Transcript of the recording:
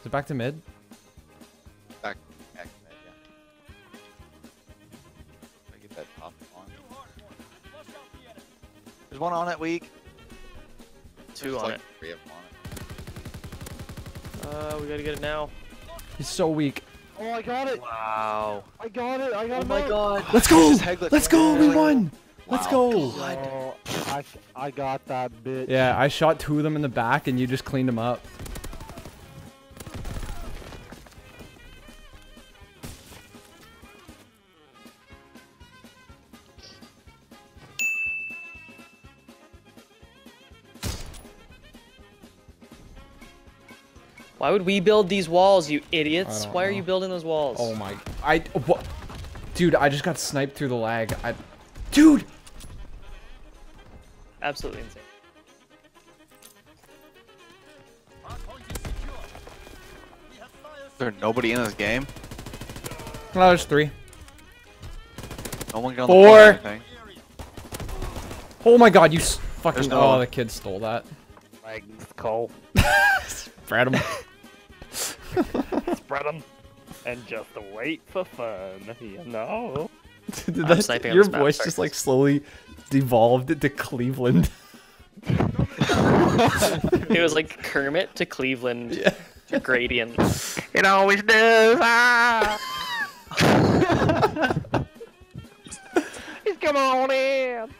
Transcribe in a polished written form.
Is it back to mid? Back to mid, yeah. I get that top on. There's one on it, weak. Two on it. Three of them on it. We gotta get it now. He's so weak. Oh, I got it! Wow. I got it! I got it! Oh my god! Let's go! Let's go! We won! Let's go! Oh, I got that bitch. Yeah, I shot two of them in the back and you just cleaned them up. Why would we build these walls, you idiots? Why are you building those walls? Oh my... Dude, I just got sniped through the lag. Dude! Absolutely insane. Is there nobody in this game? No, there's three. No one got on the floor or anything. Oh my god, you fucking... No, the kid stole that. Like, Cole. Spread him. Spread them and just wait for fun, you know. Your voice just like slowly devolved into Cleveland. It was like Kermit to Cleveland, yeah. To Gradient. It always does. Come on in.